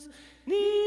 Jesus.